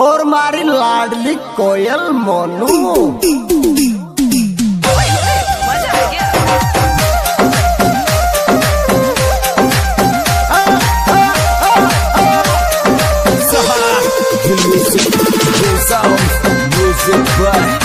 और मारी लाडली कोयल मोनू। मजा आ गया।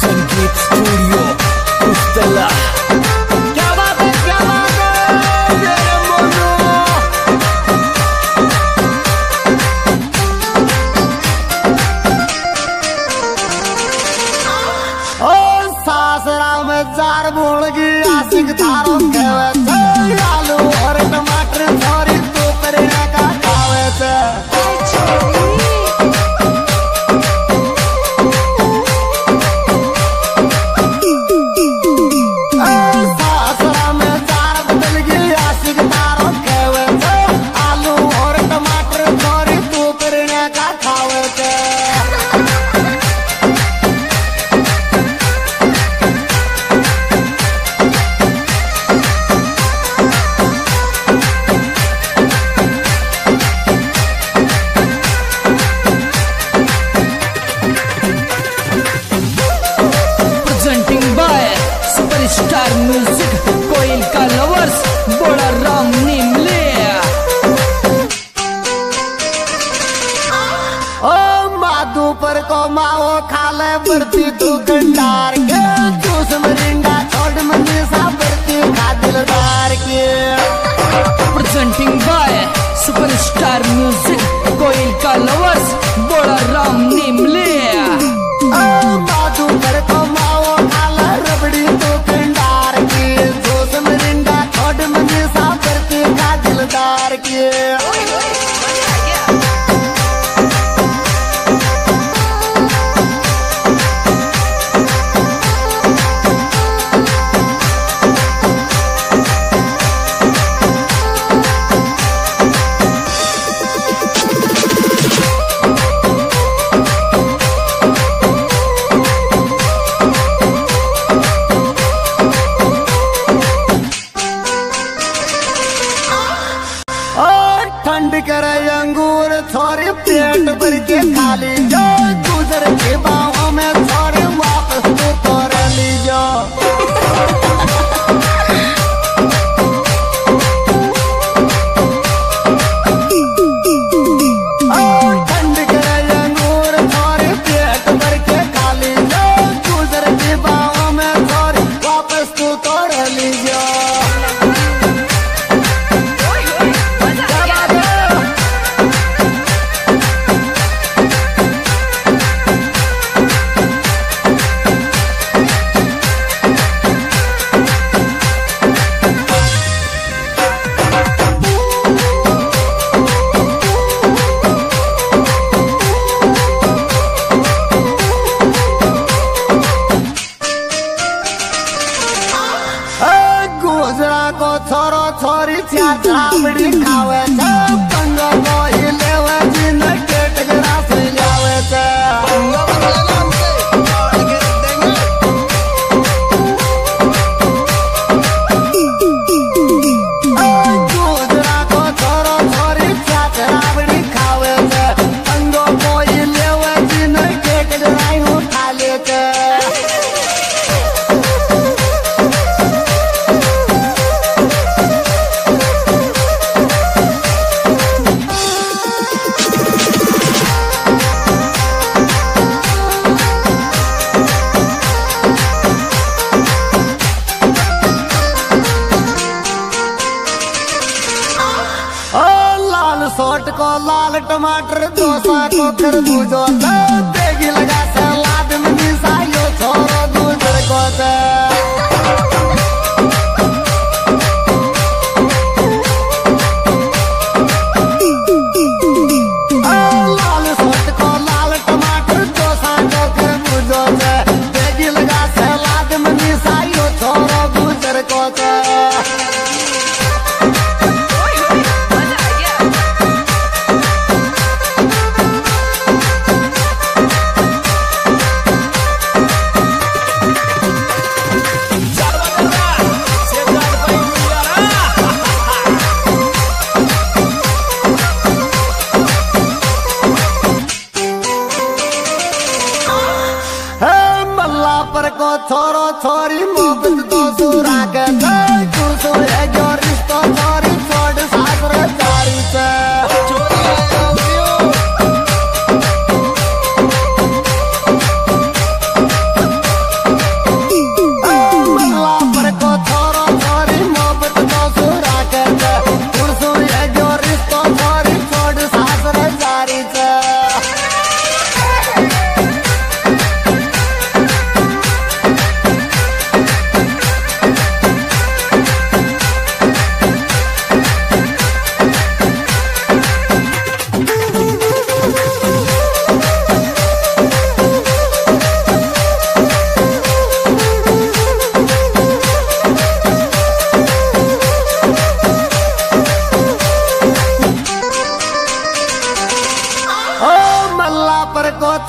संगीत स्टूडियो उस्तला।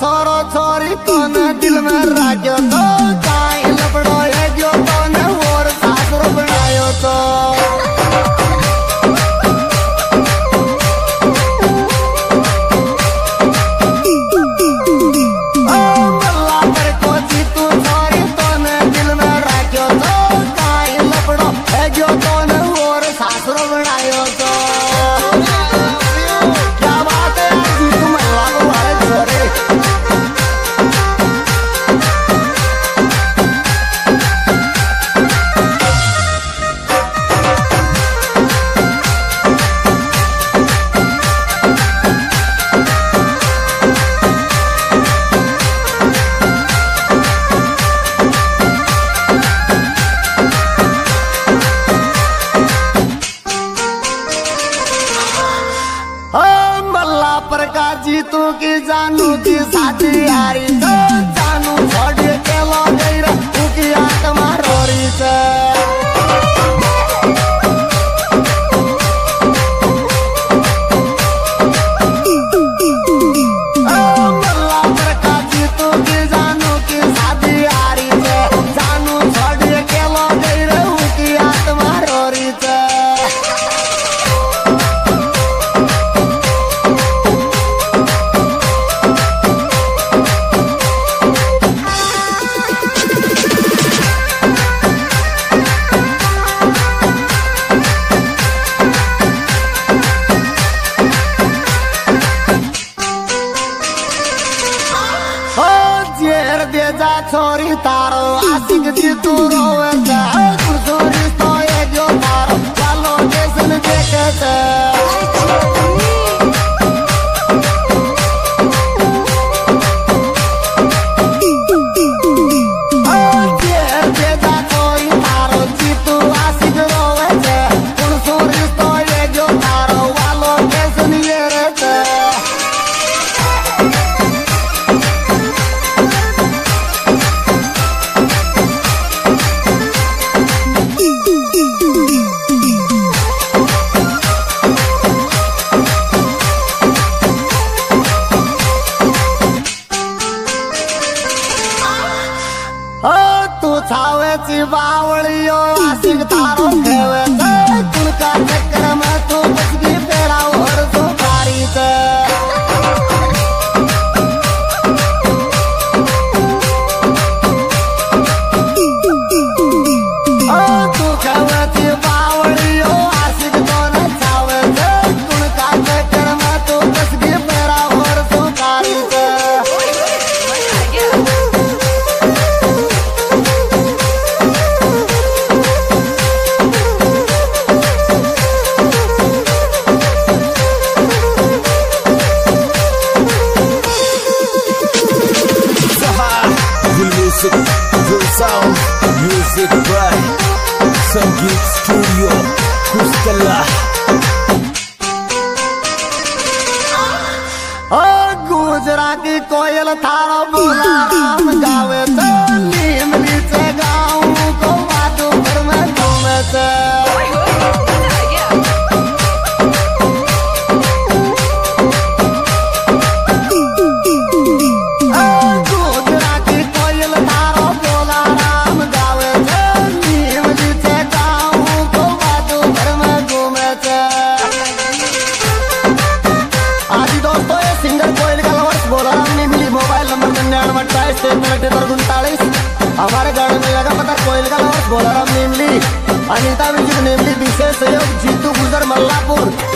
छोरो छोरी तो न दिल में राजो तो काई लपड़ो है जो तो न और सासुर बनायो तो जीतू की जानू की साथी यारी तो जानू छोड़ के लो गई तू की आत्मा रोरी से छोरी तारो आशिक जी तू रोवे छोरी तो ये जो तारो चलो जैसन देखे बावलियो आशिक तारो खेवे तुलका चक्कर में तू बसगी पेड़ा और तू भारी से Sound music by Sangeet Studio Kustala O Gujarati koyal tharo bola ram gaave to nimli se gaon ko baatu par mein ghume se singer Koyal का लवर्स बोला राम ने मिली मोबाइल नंबर 99 28 1 1 43 हमारे गार्डन में लगा पता कोयल का लॉस बोला राम नेमली अनिता विजित नेमली विशेष सहयोग जीतू गुजर मल्लापुर।